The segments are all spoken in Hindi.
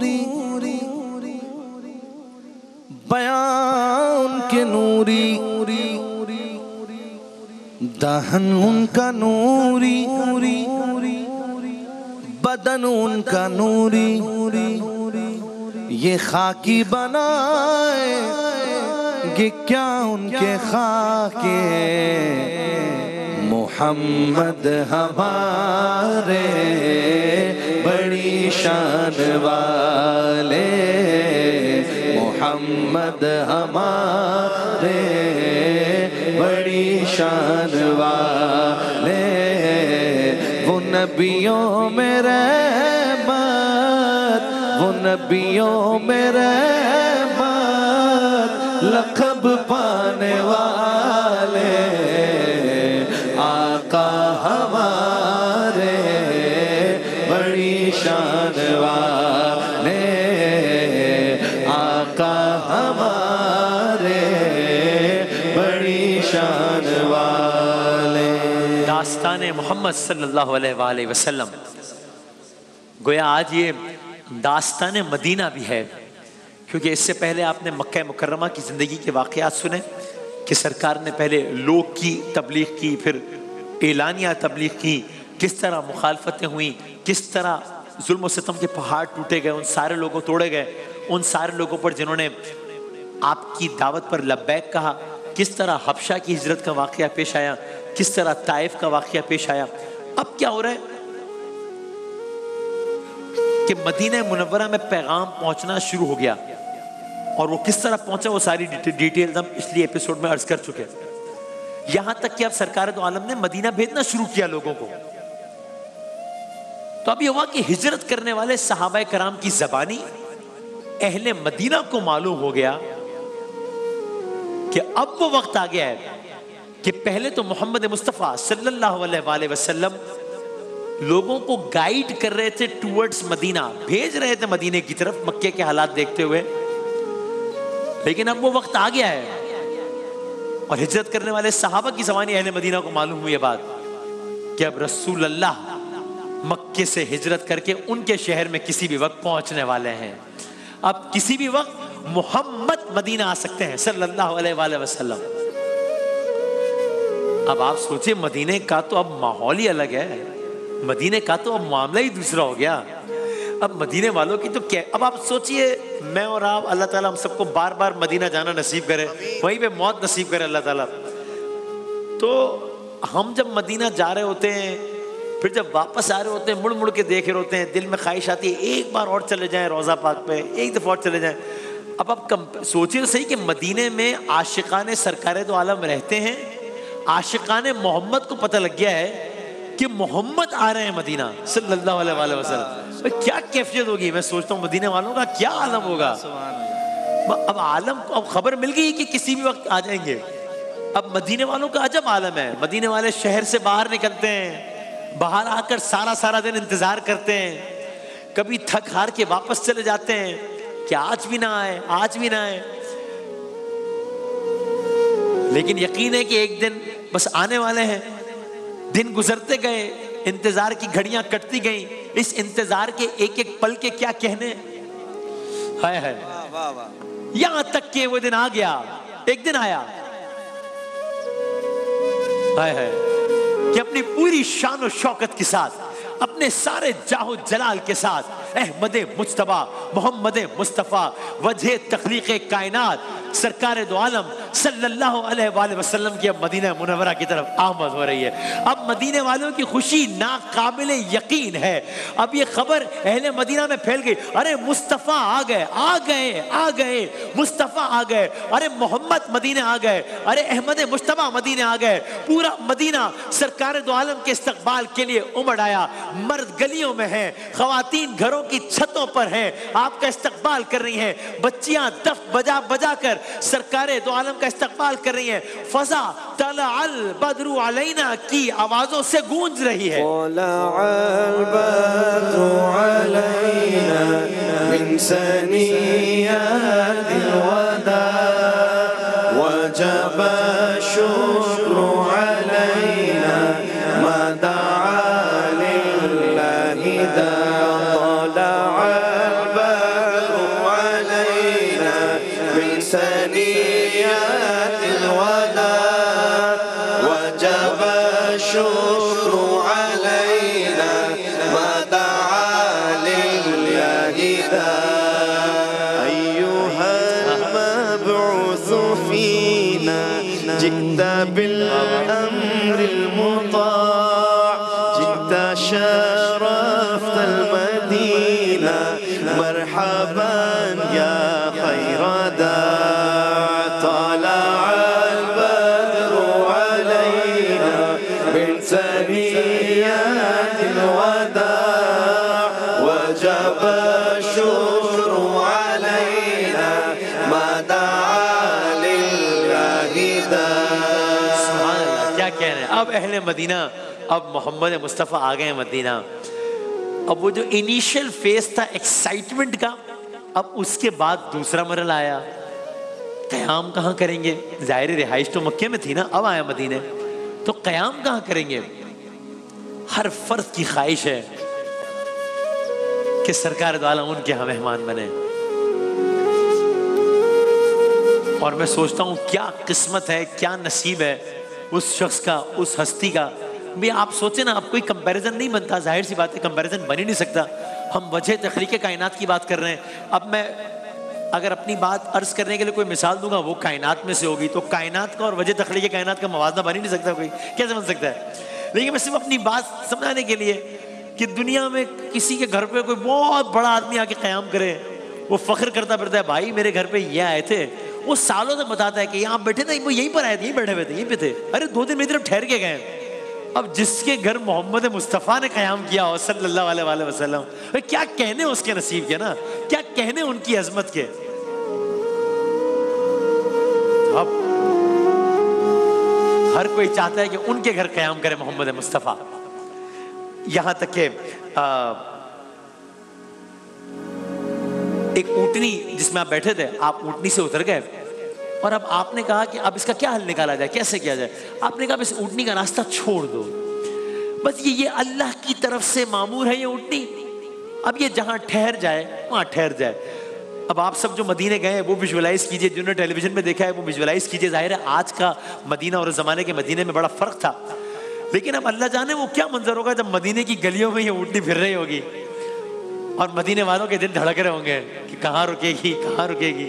नूरी बयां उनके नूरी दहन उनका नूरी बदन उनका नूरी ये खाकी बनाए ये क्या उनके खाके मोहम्मद हमारे बड़ी शान वाले मोहम्मद हमारे बड़ी शान वाले वो नबियों में रहमत वो नबियों में रहमत लक़ब पाने वाले आका हमारे बड़ी शान वाले आका हमारे बड़ी शान वाले। दास्तान मोहम्मद सल्लल्लाहु अलैहि वसल्लम गोया आज ये दास्तान मदीना भी है, क्योंकि इससे पहले आपने मक्का मुकर्रमा की ज़िंदगी के वाक़यात सुने कि सरकार ने पहले लोग की तबलीग की, फिर एलानिया तबलीग की, किस तरह मुखालफतें हुई, किस तरह जुल्म सितम के पहाड़ टूटे गए, उन सारे लोगों तोड़े गए, उन सारे लोगों पर जिन्होंने आपकी दावत पर लब्बैक कहा, किस तरह हबशा की हिजरत का वाक़या पेश आया, किस तरह ताइफ का वाक़या पेश आया। अब क्या हो रहा है कि मदीना मुनव्वरा में पैगाम पहुंचना शुरू हो गया, और वो किस तरह पहुंचा वो सारी डिटेल्स हम पिछले एपिसोड में अर्ज कर चुके हैं। यहां तक कि अब सरकार दो आलम ने मदीना भेजना शुरू किया लोगों को। तो अब ये हुआ कि हिजरत करने वाले सहाबाए कराम की जबानी अहले मदीना को मालूम हो गया कि अब वो वक्त आ गया है कि पहले तो मोहम्मद मुस्तफ़ा सल्लल्लाहु अलैहि वसल्लम लोगों को गाइड कर रहे थे टुवर्ड्स मदीना, भेज रहे थे मदीने की तरफ मक्के के हालात देखते हुए, लेकिन अब वो वक्त आ गया है और हिजरत करने वाले सहाबा की ज़बानी अहले मदीना को मालूम हुई ये बात कि अब रसूल अल्लाह मक्के से हिजरत करके उनके शहर में किसी भी वक्त पहुंचने वाले हैं। अब किसी भी वक्त मोहम्मद मदीना आ सकते हैं सल्लल्लाहु अलैहि वसल्लम। अब आप सोचिए मदीने का तो अब माहौल ही अलग है, मदीने का तो अब मामला ही दूसरा हो गया। अब मदीने वालों की तो क्या, अब आप सोचिए मैं और आप, अल्लाह ताला हम सबको बार बार मदीना जाना नसीब करे, वहीं पे मौत नसीब करे अल्लाह ताला। तो हम जब मदीना जा रहे होते हैं, फिर जब वापस आ रहे होते हैं, मुड़ मुड़ के देख रहे होते हैं, दिल में ख्वाहिश आती है एक बार और चले जाएं रोज़ा पाक पे, एक दफ़ा और चले जाएं। अब आप सोचिए तो सही कि मदीने में आशिकान सरकार दो आलम रहते हैं, आशिकान मोहम्मद को पता लग गया है कि मोहम्मद आ रहे हैं मदीना सल्लल्लाहु अलैहि वसल्लम। क्या कैफियत होगी, मैं सोचता हूँ मदीने वालों का क्या आलम होगा। अब आलम को अब खबर मिल गई कि किसी भी वक्त आ जाएंगे। अब मदीने वालों का अजब आलम है, मदीने वाले शहर से बाहर निकलते हैं, बाहर आकर सारा सारा दिन इंतजार करते हैं, कभी थक हार के वापस चले जाते हैं कि आज भी ना आए, आज भी ना आए। लेकिन यकीन है कि एक दिन बस आने वाले हैं। दिन गुजरते गए, इंतजार की घड़ियां कटती गईं, इस इंतजार के एक एक पल के क्या कहने है। यहां तक कि वो दिन आ गया, एक दिन आया है कि अपनी पूरी शान और शौकत के साथ, अपने सारे जाहो जलाल के साथ, अहमद मुस्तफा मोहम्मद मुस्तफ़ा वजह तखलीक कायनात सरकार दो आलम सल्लल्लाहु अलैहि वसल्लम की अब मदीना मुनव्वरा की तरफ आमद हो रही है। अब मदीने वालों की खुशी नाकाबिले यकीन है। अब ये खबर अहले मदीना में फैल गई, अरे मुस्तफ़ा आ गए, आ गए, आ गए, मुस्तफ़ा आ गए, अरे मोहम्मद मदीने आ गए, अरे अहमद मुस्तफ़ा मदीने आ गए। पूरा मदीना सरकार दो आलम के इस्तकबाल के लिए उमड़ आया। मर्द गलियों में है, ख़वातीन घरों की छतों पर हैं, आपका इस्तकबाल कर रही हैं, बच्चियां दफ बजा बजा कर सरकारे दो आलम का इस्तकबाल कर रही है। फजा तला अल बद्रू अलैना की आवाजों से गूंज रही है। तला अल बद्रू अलैना मिन सनियातिल वदा वजब शुक्रु अलैना मदा लिल्लाहि दा तला अल ثنيات الوداع وجب الشكر علينا ما دعا للهدى أيها المبعوث فينا جئت بالأمر المطاع جئت شرفت المدينة مرحبا يا خير داع طلع البدر علينا من ثنيات الوداع وجب الشكر علينا ما دعا للهدى क्या कह रहे हैं। अब अहले मदीना, अब मोहम्मद मुस्तफ़ा आ गए मदीना। अब वो जो इनिशियल फेज था एक्साइटमेंट का, अब उसके बाद दूसरा मरहला आया, क़याम कहाँ करेंगे। ज़ाहिर रिहाइश तो मक्के में थी ना, अब आया मदीने, तो क़याम कहाँ करेंगे। हर फ़र्द की ख्वाहिश है कि सरकार दो आलम उनके यहाँ मेहमान बने। और मैं सोचता हूँ क्या किस्मत है, क्या नसीब है उस शख्स का, उस हस्ती का। भी आप सोचें ना, आप कोई कंपैरिजन नहीं बनता, जाहिर सी बात है कंपैरिजन बन ही नहीं सकता। हम वजह तख्लीक़ कायनात की बात कर रहे हैं। अब मैं अगर अपनी बात अर्ज़ करने के लिए कोई मिसाल दूंगा वो कायनात में से होगी, तो कायनात का और वजह तख्लीक़ कायनात का मवाजना बन ही नहीं सकता, कोई कैसे बन सकता है। लेकिन मैं सिर्फ अपनी बात समझाने के लिए कि दुनिया में किसी के घर पर कोई बहुत बड़ा आदमी आके क़याम करे, वो फ़ख्र करता फिरता है भाई मेरे घर पर ये आए थे। वो सालों से बताता है कि यहाँ बैठे थे, वो यहीं पर आए थे, यहीं बैठे हुए थे, यहीं पर थे, अरे दो दिन मेरी तरफ ठहर के गए। अब जिसके घर मोहम्मद मुस्तफ़ा ने क़याम किया हो सल्लल्लाहु अलैहि वसल्लम, क्या कहने उसके नसीब के ना, क्या कहने उनकी अज़मत के। अब हर कोई चाहता है कि उनके घर क़याम करे मोहम्मद मुस्तफ़ा। यहाँ तक के एक ऊँटनी जिसमें आप बैठे थे, आप ऊँटनी से उतर गए और अब आपने कहा कि अब इसका क्या हल निकाला जाए, कैसे किया जाए। आपने कहा बस ऊँटनी का रास्ता छोड़ दो, बस ये अल्लाह की तरफ से मामूर है ये ऊँटनी, अब ये जहाँ ठहर जाए वहाँ ठहर जाए। अब आप सब जो मदीने गए हैं वो विजुअलाइज़ कीजिए, जिन्होंने टेलीविज़न में देखा है वो विजुअलाइज़ कीजिए। ज़ाहिर है आज का मदीना और ज़माने के मदीने में बड़ा फ़र्क था, लेकिन अब अल्लाह जाने वो क्या मंजर होगा जब मदीने की गलियों में ये ऊँटनी फिर रही होगी और मदीने वालों के दिल धड़क रहे होंगे कि कहाँ रुकेगी, कहाँ रुकेगी,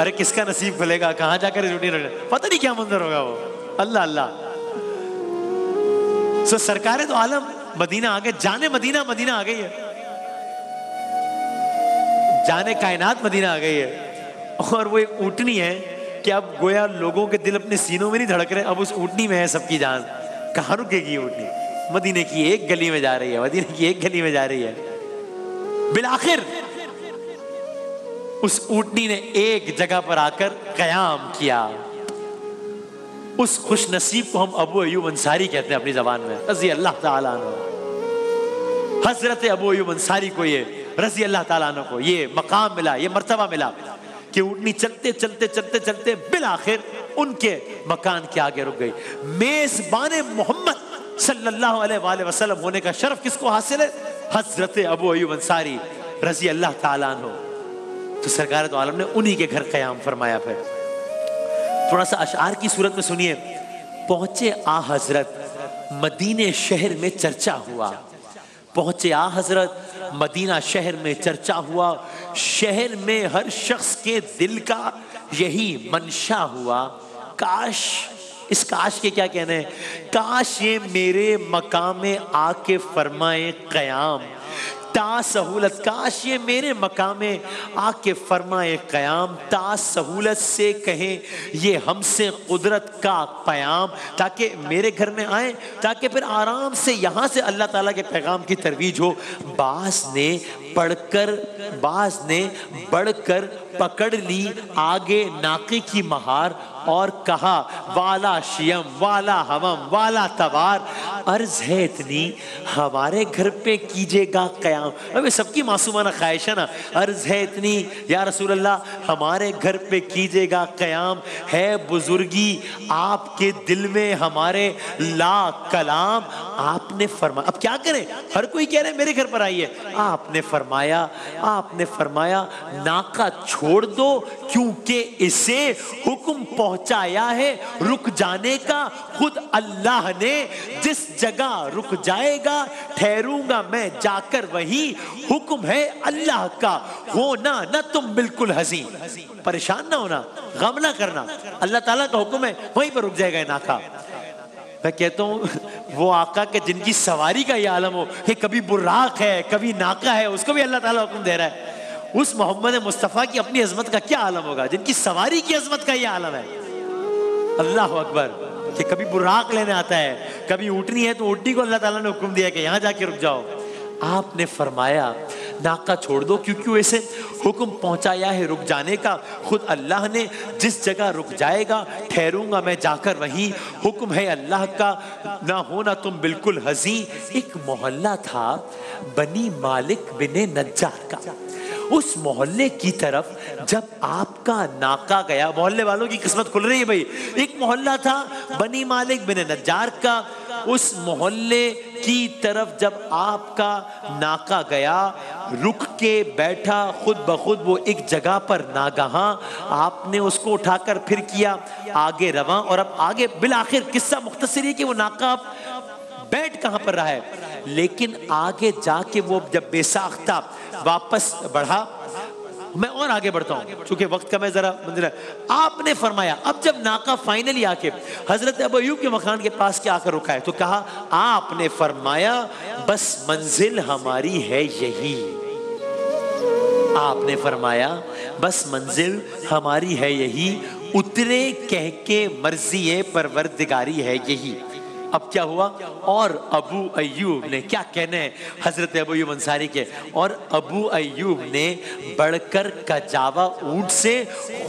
अरे किसका नसीब खुलेगा, कहाँ जाकर ड्यूटी रख, पता नहीं क्या मंजर होगा वो। अल्लाह अल्लाह। सो सरकार तो आलम मदीना आ गए, जाने मदीना मदीना आ गई है, जाने कायनात मदीना आ गई है। और वो एक ऊँटनी है कि अब गोया लोगों के दिल अपने सीनों में नहीं धड़क रहे, अब उस ऊँटनी में है सबकी जान। कहाँ रुकेगी ऊँटनी, मदीने की एक गली में जा रही है, मदीने की एक गली में जा रही है। बिलाखिर उस ऊँटनी ने एक जगह पर आकर क़याम किया। उस खुश नसीब को हम अबू अय्यूब अंसारी कहते हैं अपनी ज़बान में, रज़ी अल्लाह ताला अन्हु। हज़रत अबू अय्यूब अंसारी को ये रज़ी अल्लाह ताला अन्हु को ये मकाम मिला, ये मर्तबा मिला कि ऊँटनी चलते चलते चलते चलते बिलाखिर उनके मकान के आगे रुक गई। मेज़बान मोहम्मद सल्लल्लाहु अलैहि वसल्लम होने का शरफ़ किसको हासिल है, हज़रत अबू अय्यूब अंसारी रज़ी अल्लाह ताला अन्हु। तो सरकार तो आलम ने उन्हीं के घर क़याम फरमाया। फिर थोड़ा सा अशार की सूरत में सुनिए। पहुँचे आ हज़रत मदीने शहर में चर्चा हुआ, पहुँचे आ हज़रत मदीना शहर में चर्चा हुआ, शहर में हर शख्स के दिल का यही मंशा हुआ, काश, इस काश के क्या कहने, काश ये मेरे मकाम में आके फरमाए क़याम, ता सहूलत, काश ये मेरे मकामे आके फरमाए क़याम, ता सहूलत से कहें ये हमसे कुदरत का पैगाम, ताकि मेरे घर में आए, ताकि फिर आराम से यहाँ से अल्लाह ताला के पैगाम की तरवीज हो। बाज़ ने बढ़कर पकड़ ली आगे नाके की महार और कहा वाला शियम वाला हवम वाला तवार, अर्ज़ है इतनी हमारे घर पे कीजिएगा क़याम। अबे सबकी मासूमाना ख्वाहिश है ना, अर्ज़ है इतनी या रसूल अल्लाह हमारे घर पे कीजिएगा क़याम, है बुजुर्गी आपके दिल में हमारे ला कलाम, आपने फरमाया। अब क्या करें, हर कोई कह रहे मेरे घर पर आइए, आपने फरमाया फरमाया, आपने फरमाया नाका छोड़ दो क्योंकि इसे हुक्म पहुंचाया है रुक जाने का खुद अल्लाह ने। जिस जगह रुक जाएगा ठहरूंगा मैं जाकर, वही हुक्म है अल्लाह का। होना ना तुम बिल्कुल हसीन, परेशान ना होना, गम ना करना, अल्लाह ताला का हुक्म है, वहीं पर रुक जाएगा नाका। मैं कहता हूँ वो आका के जिनकी सवारी का ये आलम हो कि कभी बुर्राक है कभी नाका है, उसको भी अल्लाह ताला हुक्म दे रहा है। उस मोहम्मद मुस्तफ़ा की अपनी अजमत का क्या आलम होगा, जिनकी सवारी की अजमत का ये आलम है। अल्लाह अकबर, कि कभी बुर्राक लेने आता है, कभी ऊँटनी है तो ऊँटनी को अल्लाह ताला ने हुक्म दिया कि यहाँ जाके रुक जाओ। आपने फरमाया नाका छोड़ दो क्योंकि ऐसे हुक्म पहुंचाया है रुक जाने का खुद अल्लाह ने। जिस जगह रुक जाएगा ठहरूंगा मैं जाकर, वहीं हुक्म है अल्लाह का। ना होना तुम बिल्कुल हज़ीन। एक मोहल्ला था बनी मालिक बिने नज्जार का। उस मोहल्ले की तरफ जब आपका नाका गया, मोहल्ले वालों की किस्मत खुल रही है भाई। एक मोहल्ला था बनी मालिक बिने नज्जार का, उस मोहल्ले की तरफ जब आपका नाका गया रुक के बैठा, खुद ब खुद वो एक जगह पर नागहां आपने उसको उठाकर फिर किया आगे रवां। और अब आगे बिलाखिर किस्सा मुख्तसर है कि वो नाका बैठ कहाँ पर रहा है, लेकिन आगे जाके वो जब बेसाख्ता वापस बढ़ा। मैं और आगे बढ़ता हूँ चूंकि वक्त का मैं जरा मंदिर। आपने फरमाया अब जब नाका फाइनली आके हजरत अबू अय्यूब के मकान के पास के आकर रुका है, तो कहा आपने फरमाया बस मंजिल हमारी है यही। आपने फरमाया बस मंजिल हमारी है यही, उतरे कह के मर्जी परवरदिगारी है यही। अब क्या हुआ, और अबू अय्यूब ने क्या कहने हजरत अबू अय्यूब अंसारी के, और अबू अय्यूब ने बढ़कर कजावा ऊंट से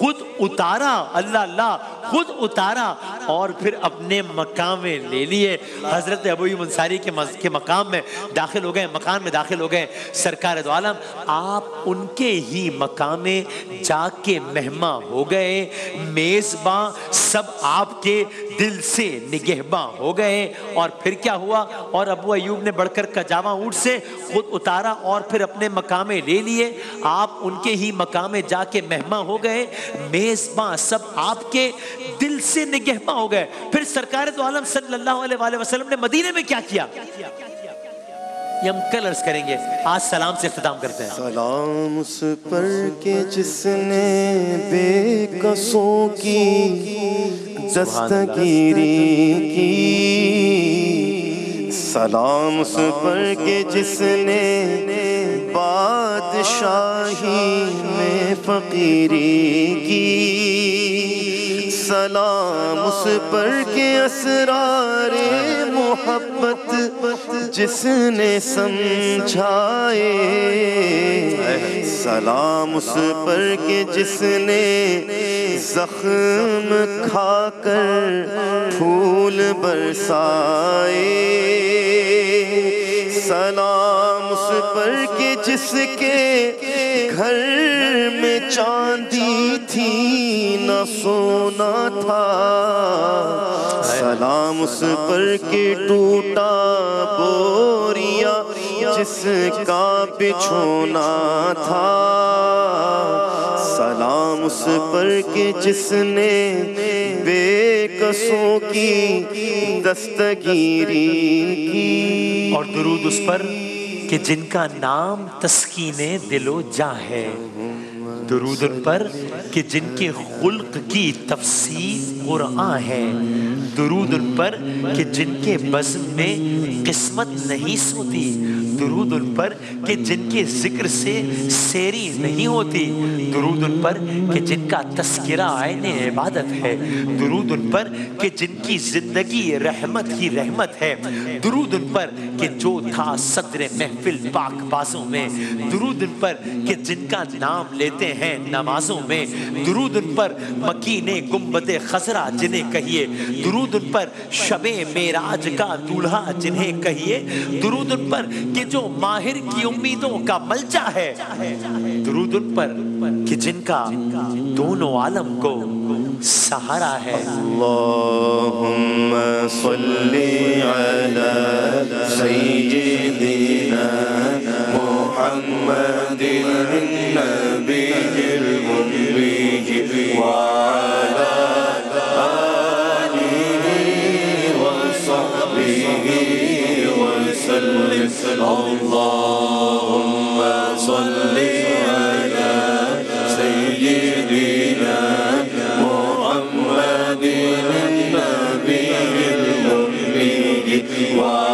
खुद उतारा, अल्लाह अल्लाह, खुद उतारा और फिर अपने मकाम में ले लिए। हजरत अबू अय्यूब अंसारी के मकाम में दाखिल हो गए, मकान में दाखिल हो गए। सरकार दो आलम आप उनके ही मकाम में जाके मेहमा हो गए, मेजबां सब आपके दिल से निगहबां हो गए। और फिर क्या हुआ, और अबू अय्यूब ने बढ़कर कजावा ऊंट से खुद उतारा और फिर अपने मकामे ले लिए। आप उनके ही मकामे जाके मेहमा हो गए, मेजबां सब आपके दिल से निगहबां हो गए। फिर सरकार दो आलम सल्लल्लाहु अलैहि वसल्लम ने मदीने में क्या किया, ये हम कल अर्ज करेंगे। आज सलाम से इख्तिताम करते हैं। सलाम उस पर के जिसने बेकसों की दस्तगीरी की, सलाम उस पर के जिसने बादशाही में फकीरी की, सलाम उस पर के असरारे मोहब्बत जिसने समझाए, सलाम उस पर के जिसने जख्म खाकर फूल बरसाए, सलाम उस पर के जिसके घर में चांदी थी न सोना था, सलाम उस पर के टूटा बोरिया जिसका बिछोना था, सलाम उस पर के जिसने बेकसों की दस्तगीरी की। और दुरूद उस पर कि जिनका नाम तस्कीने दिलो जा है, दुरूद उन पर कि जिनके खुल्क की तफसीर कुरान है, दुरूद उन पर कि जिनके बज़्म में किस्मत नहीं सोती, दुरूद उन पर कि जिनके जिक्र से सेरी नहीं होती, दुरूद उन पर कि जिनका तस्किरा आयने इबादत है, दुरूद उन पर कि जिनकी जिंदगी रहमत ही रहमत है, दुरूद उन पर कि जो था सदर महफिल पाक बाजों में, दुरूद उन पर कि जिनका नाम लेते हैं नमाजों में, दुरूद उन पर मकीने गुम्बदे खजरा दूसरा जिन्हें कहिए दुरूद उन पर शबे मेराज का दूल्हा जिन्हें कहिए दुरूद उन पर कि जो माहिर की उम्मीदों का मलचा है दुरूद उन पर कि जिनका दोनों आलम को सहारा है। अल्लाहुम्मा सल्ली अला सय्यिदिना मुहम्मदिन नबीजिल मुनबी व Allahumma salli ala sayyidina Muhammadin nabiyil ummi